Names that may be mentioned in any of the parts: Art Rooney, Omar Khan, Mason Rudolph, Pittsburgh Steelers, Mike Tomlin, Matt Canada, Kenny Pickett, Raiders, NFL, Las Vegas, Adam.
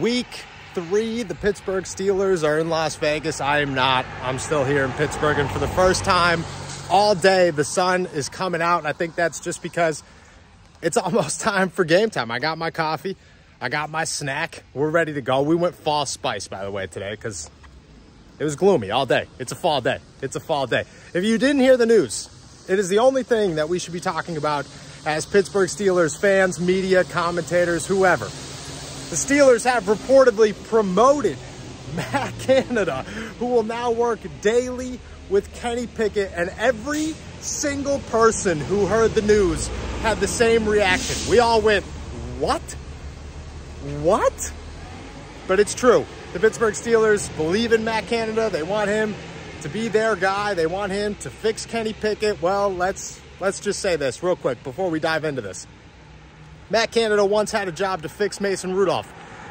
Week 3, the Pittsburgh Steelers are in Las Vegas. I am not. I'm still here in Pittsburgh, and for the first time all day, the sun is coming out, and I think that's just because it's almost time for game time. I got my coffee. I got my snack. We're ready to go. We went fall spice, by the way, today because it was gloomy all day. It's a fall day. It's a fall day. If you didn't hear the news, it is the only thing that we should be talking about as Pittsburgh Steelers fans, media, commentators, whoever. The Steelers have reportedly promoted Matt Canada, who will now work daily with Kenny Pickett, and every single person who heard the news had the same reaction. We all went, what? What? But it's true. The Pittsburgh Steelers believe in Matt Canada. They want him to be their guy. They want him to fix Kenny Pickett. Well, let's just say this real quick before we dive into this. Matt Canada once had a job to fix Mason Rudolph.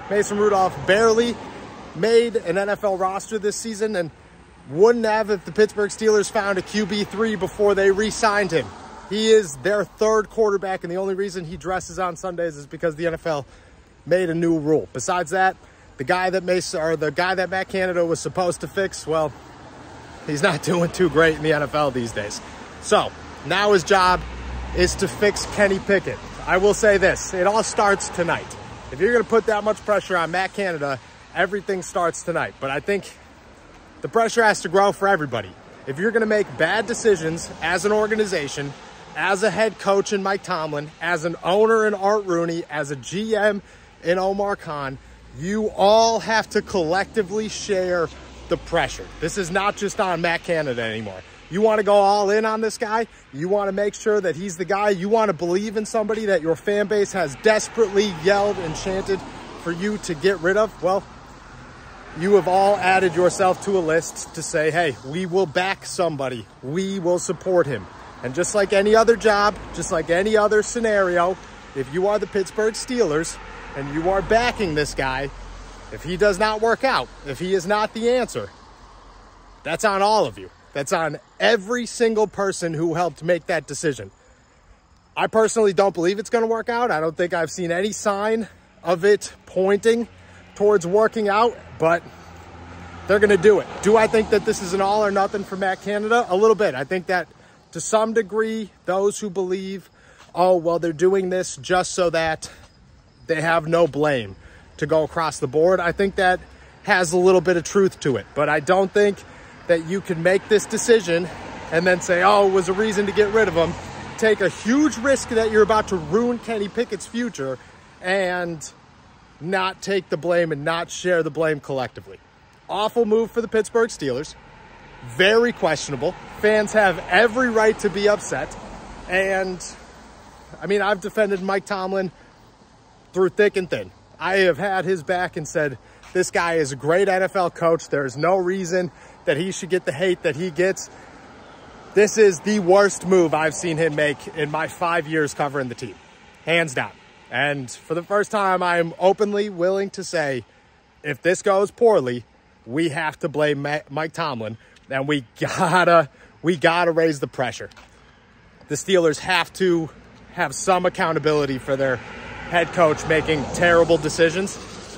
Mason Rudolph barely made an NFL roster this season and wouldn't have if the Pittsburgh Steelers found a QB3 before they re-signed him. He is their third quarterback, and the only reason he dresses on Sundays is because the NFL made a new rule. Besides that, the guy that Matt Canada was supposed to fix, well, he's not doing too great in the NFL these days. So now his job is to fix Kenny Pickett. I will say this, it all starts tonight. If you're gonna put that much pressure on Matt Canada, everything starts tonight. But I think the pressure has to grow for everybody. If you're gonna make bad decisions as an organization, as a head coach in Mike Tomlin, as an owner in Art Rooney, as a GM in Omar Khan, you all have to collectively share the pressure. This is not just on Matt Canada anymore. You want to go all in on this guy. You want to make sure that he's the guy. You want to believe in somebody that your fan base has desperately yelled and chanted for you to get rid of. Well, you have all added yourself to a list to say, hey, we will back somebody. We will support him. And just like any other job, just like any other scenario, if you are the Pittsburgh Steelers and you are backing this guy, if he does not work out, if he is not the answer, that's on all of you. That's on every single person who helped make that decision. I personally don't believe it's going to work out. I don't think I've seen any sign of it pointing towards working out, but they're going to do it. Do I think that this is an all or nothing for Matt Canada? A little bit. I think that to some degree, those who believe, oh, well, they're doing this just so that they have no blame to go across the board. I think that has a little bit of truth to it, but I don't think that you can make this decision and then say, oh, it was a reason to get rid of him, take a huge risk that you're about to ruin Kenny Pickett's future, and not take the blame and not share the blame collectively. Awful move for the Pittsburgh Steelers. Very questionable. Fans have every right to be upset. And, I mean, I've defended Mike Tomlin through thick and thin. I have had his back and said, this guy is a great NFL coach. There is no reason that he should get the hate that he gets. This is the worst move I've seen him make in my 5 years covering the team, hands down. And for the first time, I'm openly willing to say, if this goes poorly, we have to blame Mike Tomlin, and we gotta raise the pressure. The Steelers have to have some accountability for their head coach making terrible decisions.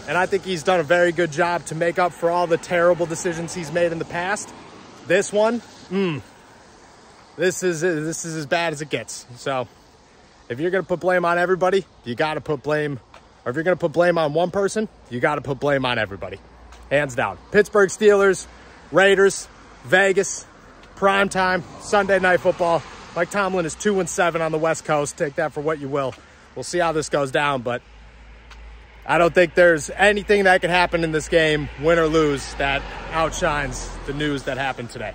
And I think he's done a very good job to make up for all the terrible decisions he's made in the past. This one, this is as bad as it gets. So if you're going to put blame on everybody, you got to put blame, or if you're going to put blame on one person, you got to put blame on everybody. Hands down. Pittsburgh Steelers, Raiders, Vegas, primetime, Sunday Night Football. Mike Tomlin is 2-7 on the West Coast. Take that for what you will. We'll see how this goes down, but I don't think there's anything that can happen in this game, win or lose, that outshines the news that happened today.